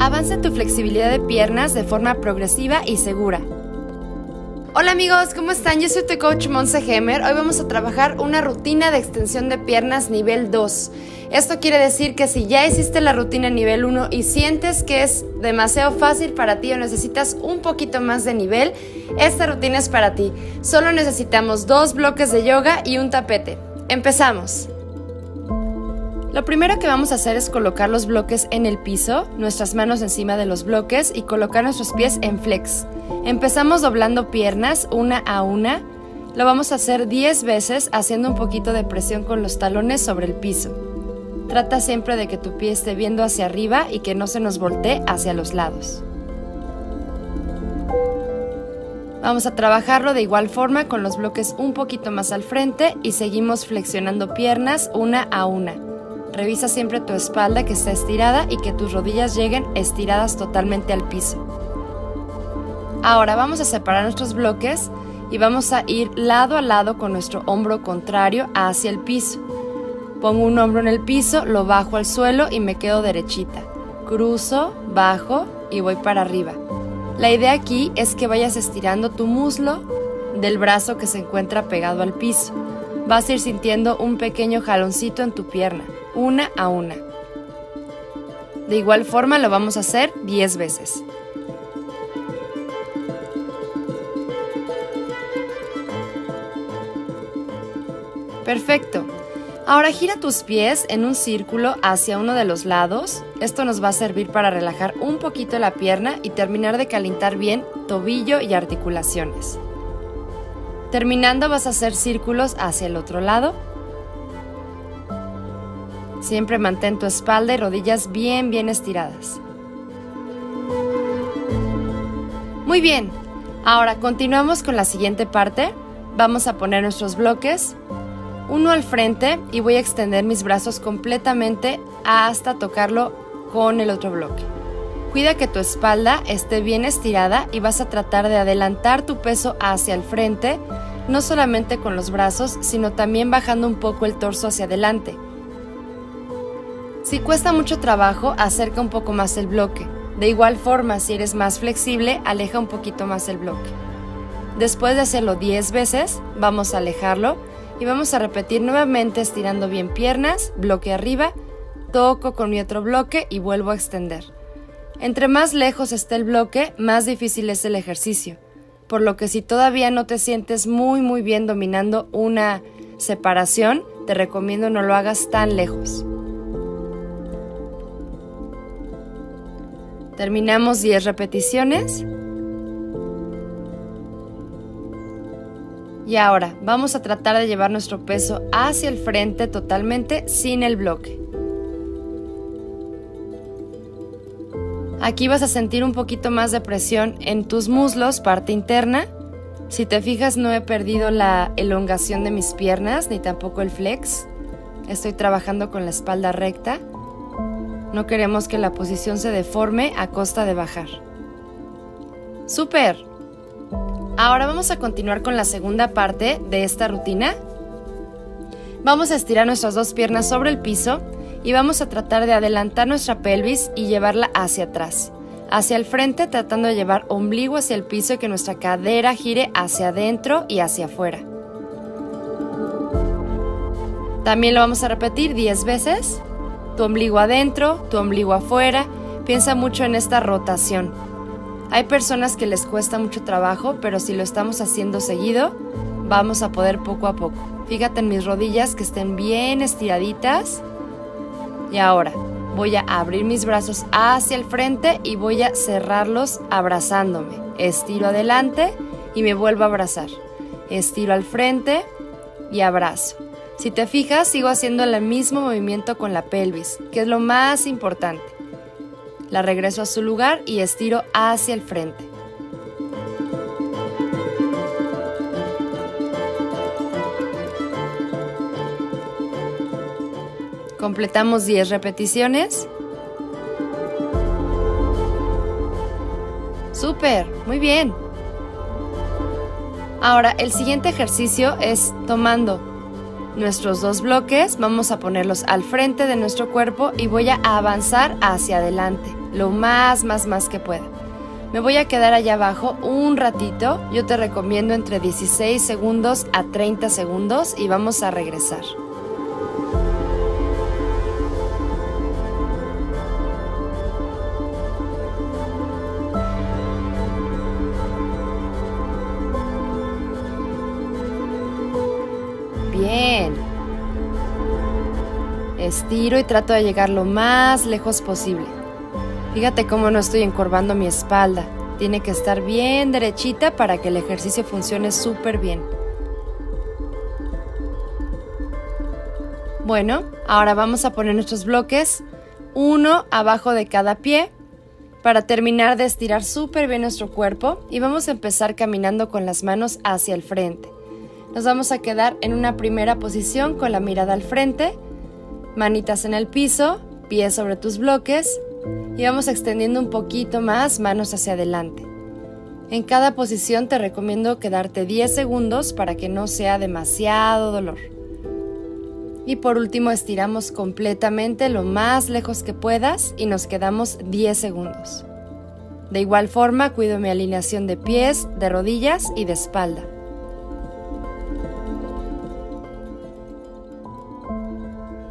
Avanza tu flexibilidad de piernas de forma progresiva y segura. Hola amigos, ¿cómo están? Yo soy tu coach Monse Hemmer. Hoy vamos a trabajar una rutina de extensión de piernas nivel 2. Esto quiere decir que si ya hiciste la rutina nivel 1 y sientes que es demasiado fácil para ti o necesitas un poquito más de nivel, esta rutina es para ti. Solo necesitamos 2 bloques de yoga y un tapete. ¡Empezamos! Lo primero que vamos a hacer es colocar los bloques en el piso, nuestras manos encima de los bloques y colocar nuestros pies en flex. Empezamos doblando piernas una a una. Lo vamos a hacer 10 veces haciendo un poquito de presión con los talones sobre el piso. Trata siempre de que tu pie esté viendo hacia arriba y que no se nos voltee hacia los lados. Vamos a trabajarlo de igual forma con los bloques un poquito más al frente y seguimos flexionando piernas una a una. Revisa siempre tu espalda que esté estirada y que tus rodillas lleguen estiradas totalmente al piso. Ahora vamos a separar nuestros bloques y vamos a ir lado a lado con nuestro hombro contrario hacia el piso. Pongo un hombro en el piso, lo bajo al suelo y me quedo derechita. Cruzo, bajo y voy para arriba. La idea aquí es que vayas estirando tu muslo del brazo que se encuentra pegado al piso. Vas a ir sintiendo un pequeño jaloncito en tu pierna, una a una. De igual forma lo vamos a hacer 10 veces. Perfecto. Ahora gira tus pies en un círculo hacia uno de los lados. Esto nos va a servir para relajar un poquito la pierna y terminar de calentar bien tobillo y articulaciones. Terminando vas a hacer círculos hacia el otro lado. Siempre mantén tu espalda y rodillas bien estiradas. Muy bien, ahora continuamos con la siguiente parte. Vamos a poner nuestros bloques, uno al frente, y voy a extender mis brazos completamente hasta tocarlo con el otro bloque. Cuida que tu espalda esté bien estirada y vas a tratar de adelantar tu peso hacia el frente, no solamente con los brazos, sino también bajando un poco el torso hacia adelante. Si cuesta mucho trabajo, acerca un poco más el bloque. De igual forma, si eres más flexible, aleja un poquito más el bloque. Después de hacerlo 10 veces, vamos a alejarlo y vamos a repetir nuevamente estirando bien piernas, bloque arriba, toco con mi otro bloque y vuelvo a extender. Entre más lejos esté el bloque, más difícil es el ejercicio, por lo que si todavía no te sientes muy bien dominando una separación, te recomiendo no lo hagas tan lejos. Terminamos 10 repeticiones. Y ahora vamos a tratar de llevar nuestro peso hacia el frente totalmente sin el bloque. Aquí vas a sentir un poquito más de presión en tus muslos, parte interna. Si te fijas, no he perdido la elongación de mis piernas ni tampoco el flex. Estoy trabajando con la espalda recta. No queremos que la posición se deforme a costa de bajar. ¡Súper! Ahora vamos a continuar con la segunda parte de esta rutina. Vamos a estirar nuestras dos piernas sobre el piso y vamos a tratar de adelantar nuestra pelvis y llevarla hacia atrás. Hacia el frente, tratando de llevar ombligo hacia el piso y que nuestra cadera gire hacia adentro y hacia afuera. También lo vamos a repetir 10 veces. Tu ombligo adentro, tu ombligo afuera. Piensa mucho en esta rotación. Hay personas que les cuesta mucho trabajo, pero si lo estamos haciendo seguido, vamos a poder poco a poco. Fíjate en mis rodillas que estén bien estiraditas. Y ahora voy a abrir mis brazos hacia el frente y voy a cerrarlos abrazándome. Estiro adelante y me vuelvo a abrazar. Estiro al frente y abrazo. Si te fijas, sigo haciendo el mismo movimiento con la pelvis, que es lo más importante. La regreso a su lugar y estiro hacia el frente. Completamos 10 repeticiones. ¡Súper! ¡Muy bien! Ahora, el siguiente ejercicio es tomando nuestros dos bloques, vamos a ponerlos al frente de nuestro cuerpo y voy a avanzar hacia adelante. lo más que pueda. Me voy a quedar allá abajo un ratito, yo te recomiendo entre 16 segundos a 30 segundos y vamos a regresar. Bien. Estiro y trato de llegar lo más lejos posible. Fíjate cómo no estoy encorvando mi espalda. Tiene que estar bien derechita para que el ejercicio funcione súper bien. Bueno, ahora vamos a poner nuestros bloques, uno abajo de cada pie, para terminar de estirar súper bien nuestro cuerpo, y vamos a empezar caminando con las manos hacia el frente. Nos vamos a quedar en una primera posición con la mirada al frente, manitas en el piso, pies sobre tus bloques, y vamos extendiendo un poquito más, manos hacia adelante. En cada posición te recomiendo quedarte 10 segundos para que no sea demasiado dolor. Y por último estiramos completamente lo más lejos que puedas y nos quedamos 10 segundos. De igual forma, cuido mi alineación de pies, de rodillas y de espalda.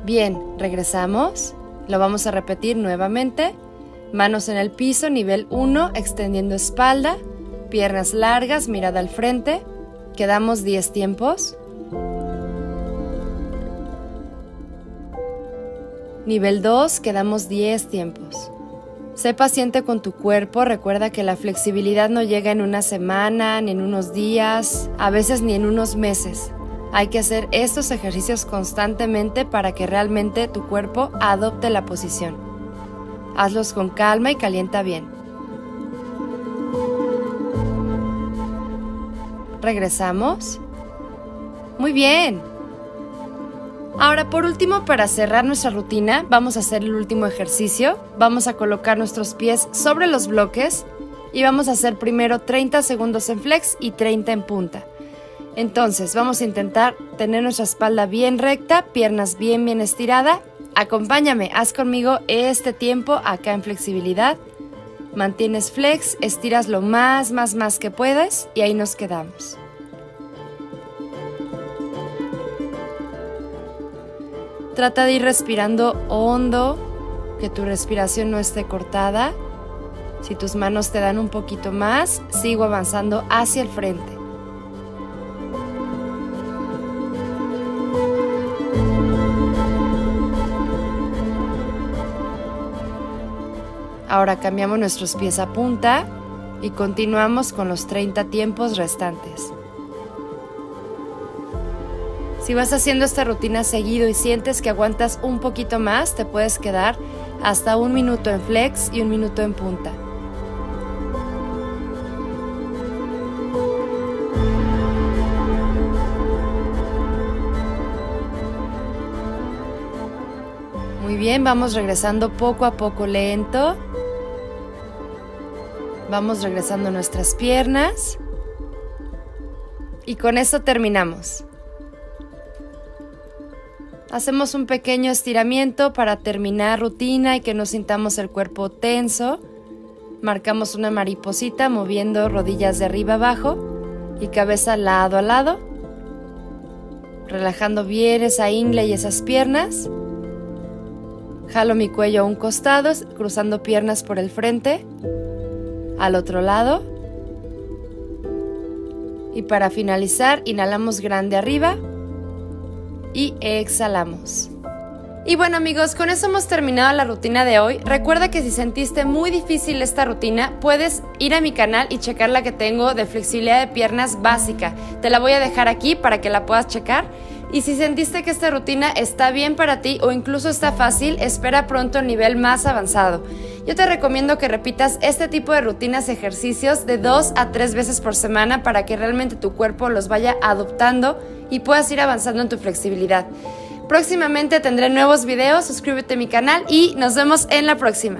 Bien, regresamos. Lo vamos a repetir nuevamente, manos en el piso, nivel 1, extendiendo espalda, piernas largas, mirada al frente, quedamos 10 tiempos. Nivel 2, quedamos 10 tiempos. Sé paciente con tu cuerpo, recuerda que la flexibilidad no llega en una semana, ni en unos días, a veces ni en unos meses. Hay que hacer estos ejercicios constantemente para que realmente tu cuerpo adopte la posición. Hazlos con calma y calienta bien. Regresamos. Muy bien. Ahora, por último, para cerrar nuestra rutina, vamos a hacer el último ejercicio. Vamos a colocar nuestros pies sobre los bloques y vamos a hacer primero 30 segundos en flex y 30 en punta. Entonces vamos a intentar tener nuestra espalda bien recta, piernas bien estirada. Acompáñame, haz conmigo este tiempo acá en flexibilidad. Mantienes flex, estiras lo más que puedas y ahí nos quedamos. Trata de ir respirando hondo, que tu respiración no esté cortada. Si tus manos te dan un poquito más, sigo avanzando hacia el frente. Ahora cambiamos nuestros pies a punta y continuamos con los 30 tiempos restantes. Si vas haciendo esta rutina seguido y sientes que aguantas un poquito más, te puedes quedar hasta un minuto en flex y un minuto en punta. Muy bien, vamos regresando poco a poco lento. Vamos regresando nuestras piernas y con esto terminamos. Hacemos un pequeño estiramiento para terminar rutina y que no sintamos el cuerpo tenso. Marcamos una mariposita moviendo rodillas de arriba abajo y cabeza lado a lado, relajando bien esa ingle y esas piernas. Jalo mi cuello a un costado, cruzando piernas por el frente. Al otro lado. Y para finalizar, inhalamos grande arriba y exhalamos. Y bueno, amigos, con eso hemos terminado la rutina de hoy. Recuerda que si sentiste muy difícil esta rutina, puedes ir a mi canal y checar la que tengo de flexibilidad de piernas básica. Te la voy a dejar aquí para que la puedas checar. Y si sentiste que esta rutina está bien para ti o incluso está fácil, espera pronto el nivel más avanzado. Yo te recomiendo que repitas este tipo de rutinas y ejercicios de 2 a 3 veces por semana para que realmente tu cuerpo los vaya adoptando y puedas ir avanzando en tu flexibilidad. Próximamente tendré nuevos videos, suscríbete a mi canal y nos vemos en la próxima.